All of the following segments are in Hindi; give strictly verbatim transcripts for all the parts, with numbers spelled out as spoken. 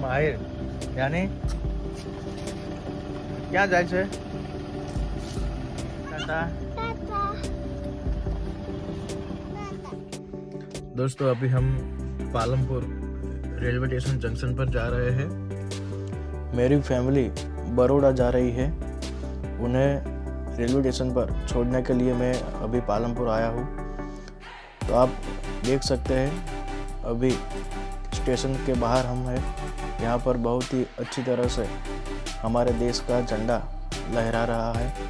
माहिर ध्यानी क्या जाए छे? दोस्तों अभी हम पालमपुर रेलवे स्टेशन जंक्शन पर जा रहे हैं। मेरी फैमिली बड़ौदा जा रही है, उन्हें रेलवे स्टेशन पर छोड़ने के लिए मैं अभी पालमपुर आया हूँ। तो आप देख सकते हैं अभी स्टेशन के बाहर हम हैं। यहाँ पर बहुत ही अच्छी तरह से हमारे देश का झंडा लहरा रहा है।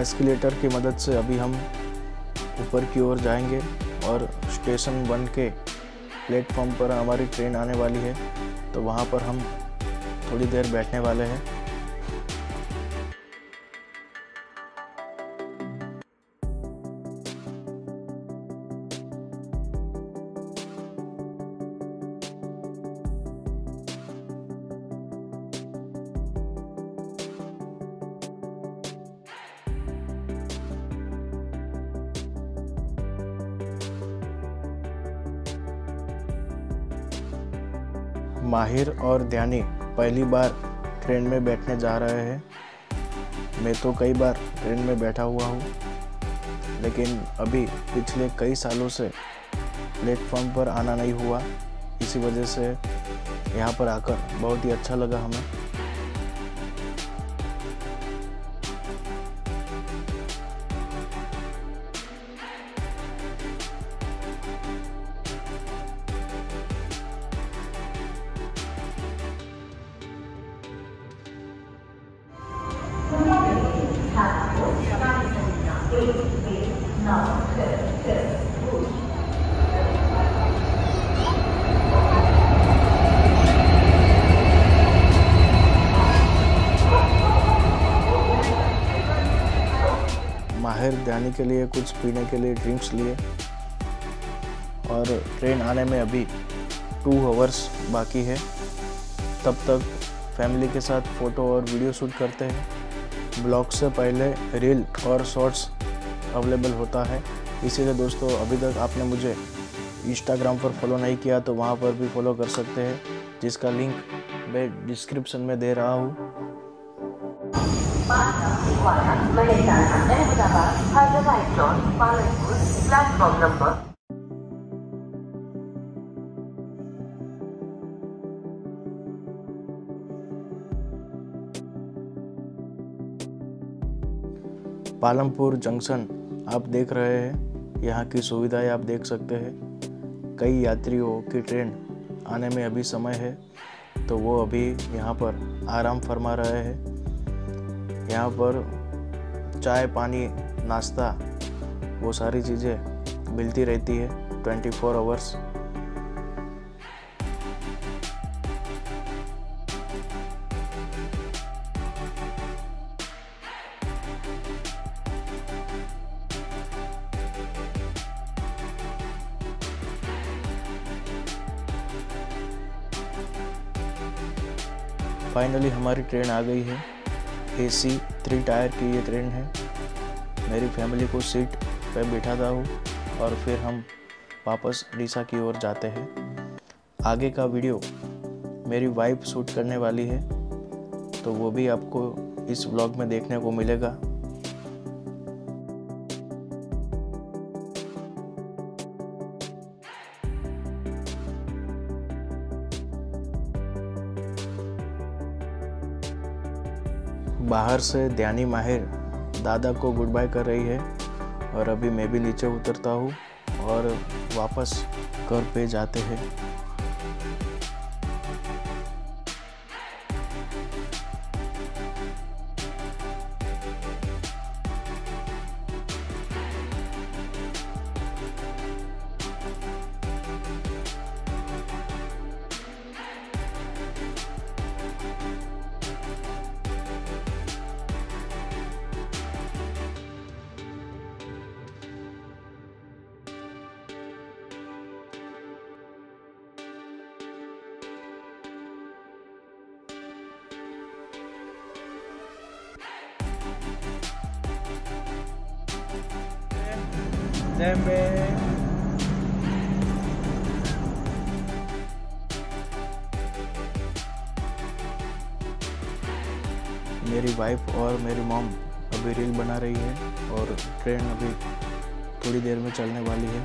एस्केलेटर की मदद से अभी हम ऊपर की ओर जाएंगे और स्टेशन वन के प्लेटफॉर्म पर हमारी ट्रेन आने वाली है, तो वहाँ पर हम थोड़ी देर बैठने वाले हैं। माहिर और ध्यानी पहली बार ट्रेन में बैठने जा रहे हैं। मैं तो कई बार ट्रेन में बैठा हुआ हूँ, लेकिन अभी पिछले कई सालों से प्लेटफॉर्म पर आना नहीं हुआ। इसी वजह से यहाँ पर आकर बहुत ही अच्छा लगा हमें। माहिर ध्यानी के लिए कुछ पीने के लिए ड्रिंक्स लिए, और ट्रेन आने में अभी टू आवर्स बाकी है। तब तक फैमिली के साथ फ़ोटो और वीडियो शूट करते हैं। ब्लॉग से पहले रील और शॉर्ट्स अवेलेबल होता है, इसीलिए दोस्तों अभी तक आपने मुझे इंस्टाग्राम पर फॉलो नहीं किया तो वहाँ पर भी फॉलो कर सकते हैं, जिसका लिंक मैं डिस्क्रिप्शन में दे रहा हूँ। प्लेटफॉर्म नंबर पालमपुर जंक्शन आप देख रहे हैं। यहाँ की सुविधाएं आप देख सकते हैं। कई यात्रियों की ट्रेन आने में अभी समय है, तो वो अभी यहाँ पर आराम फरमा रहे हैं। यहाँ पर चाय पानी नाश्ता वो सारी चीज़ें मिलती रहती है ट्वेंटी फोर आवर्स। फाइनली हमारी ट्रेन आ गई है। एसी थ्री टायर की ये ट्रेन है। मेरी फैमिली को सीट पर बिठाता हूँ और फिर हम वापस उड़ीसा की ओर जाते हैं। आगे का वीडियो मेरी वाइफ शूट करने वाली है, तो वो भी आपको इस व्लॉग में देखने को मिलेगा। बाहर से ध्यानी माहिर दादा को गुड बाय कर रही है, और अभी मैं भी नीचे उतरता हूँ और वापस घर पे जाते हैं। Djembe. मेरी वाइफ और मेरी मॉम अभी रील बना रही है और ट्रेन अभी थोड़ी देर में चलने वाली है।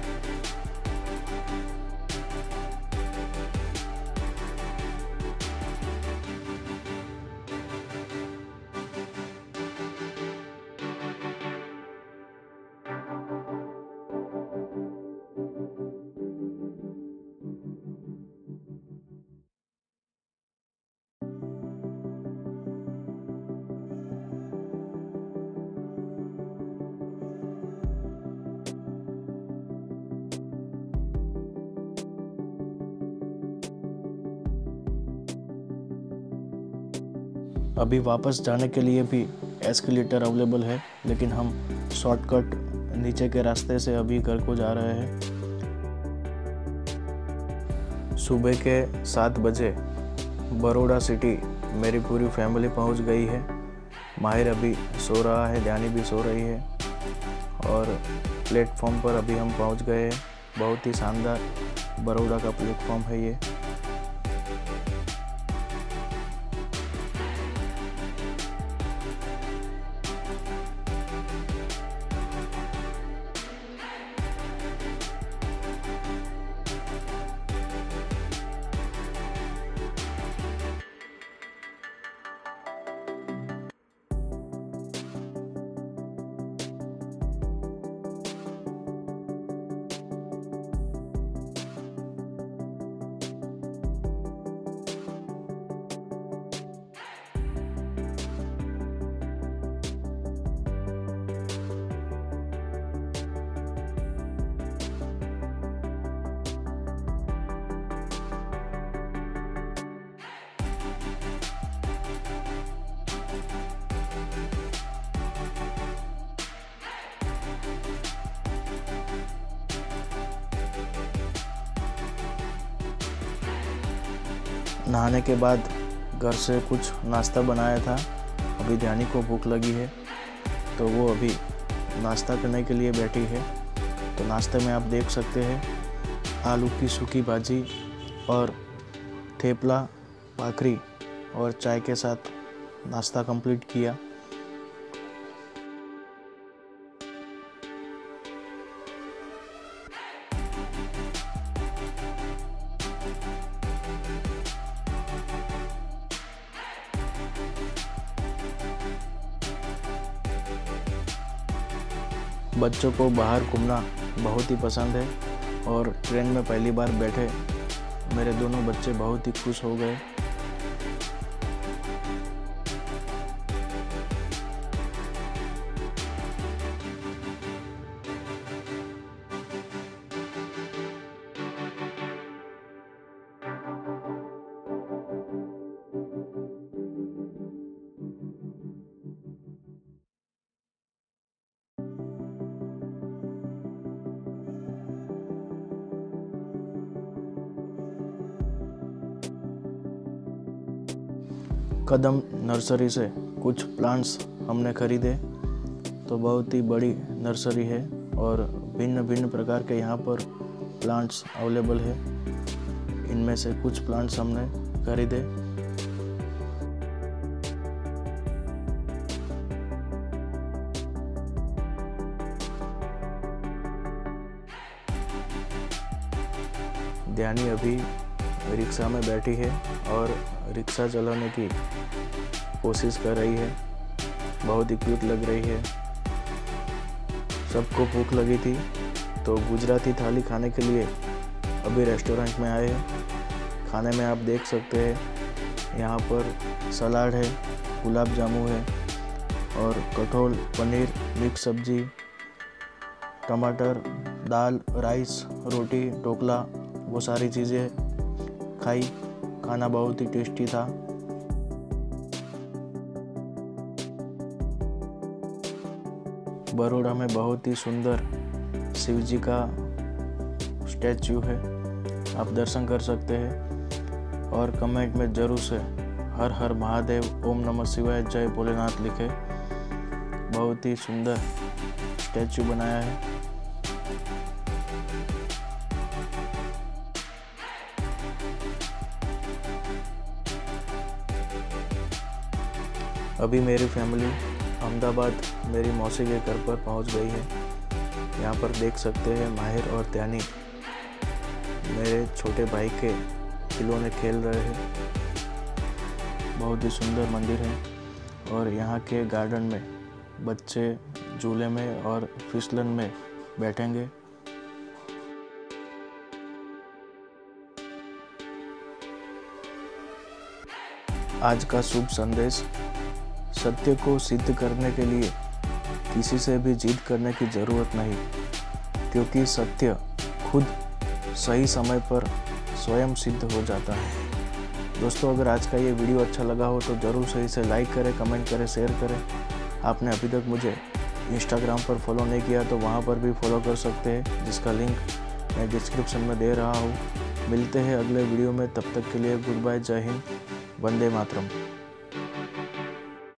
अभी वापस जाने के लिए भी एस्केलेटर अवेलेबल है, लेकिन हम शॉर्टकट नीचे के रास्ते से अभी घर को जा रहे हैं। सुबह के सात बजे बड़ौदा सिटी मेरी पूरी फैमिली पहुंच गई है। माहिर अभी सो रहा है, ध्यानी भी सो रही है और प्लेटफॉर्म पर अभी हम पहुंच गए हैं। बहुत ही शानदार बड़ौदा का प्लेटफॉर्म है ये। नहाने के बाद घर से कुछ नाश्ता बनाया था। अभी ध्यानी को भूख लगी है तो वो अभी नाश्ता करने के लिए बैठी है। तो नाश्ते में आप देख सकते हैं आलू की सूखी भाजी और थेपला भाकरी और चाय के साथ नाश्ता कंप्लीट किया। बच्चों को बाहर घूमना बहुत ही पसंद है और ट्रेन में पहली बार बैठे मेरे दोनों बच्चे बहुत ही खुश हो गए। कदम नर्सरी से कुछ प्लांट्स हमने खरीदे। तो बहुत ही बड़ी नर्सरी है और भिन्न भिन्न प्रकार के यहाँ पर प्लांट्स अवेलेबल है। इनमें से कुछ प्लांट्स हमने खरीदे। ध्यानी अभी रिक्शा में बैठी है और रिक्शा चलाने की कोशिश कर रही है। बहुत ही क्यूट लग रही है। सबको भूख लगी थी तो गुजराती थाली खाने के लिए अभी रेस्टोरेंट में आए हैं। खाने में आप देख सकते हैं यहाँ पर सलाद है, गुलाब जामुन है और कठोल पनीर, मिक्स सब्जी, टमाटर, दाल, राइस, रोटी, ढोकला, वो सारी चीज़ें खाई। खाना बहुत ही टेस्टी था। बड़ौदा में बहुत ही सुंदर शिव जी का स्टैचू है, आप दर्शन कर सकते हैं। और कमेंट में जरूर से हर हर महादेव, ओम नमः शिवाय, जय भोलेनाथ लिखे। बहुत ही सुंदर स्टैचू बनाया है। अभी मेरी फैमिली अहमदाबाद मेरी मौसी के घर पर पहुंच गई है। यहाँ पर देख सकते हैं माहिर और ध्यानी मेरे छोटे भाई के खिलौने खेल रहे हैं। बहुत ही सुंदर मंदिर है और यहाँ के गार्डन में बच्चे झूले में और फिसलन में बैठेंगे। आज का शुभ संदेश, सत्य को सिद्ध करने के लिए किसी से भी जिद करने की ज़रूरत नहीं, क्योंकि सत्य खुद सही समय पर स्वयं सिद्ध हो जाता है। दोस्तों, अगर आज का ये वीडियो अच्छा लगा हो तो ज़रूर से इसे लाइक करें, कमेंट करें, शेयर करें। आपने अभी तक मुझे इंस्टाग्राम पर फॉलो नहीं किया तो वहाँ पर भी फॉलो कर सकते हैं, जिसका लिंक मैं डिस्क्रिप्शन में दे रहा हूँ। मिलते हैं अगले वीडियो में, तब तक के लिए गुड बाय, जय हिंद, वंदे मातरम।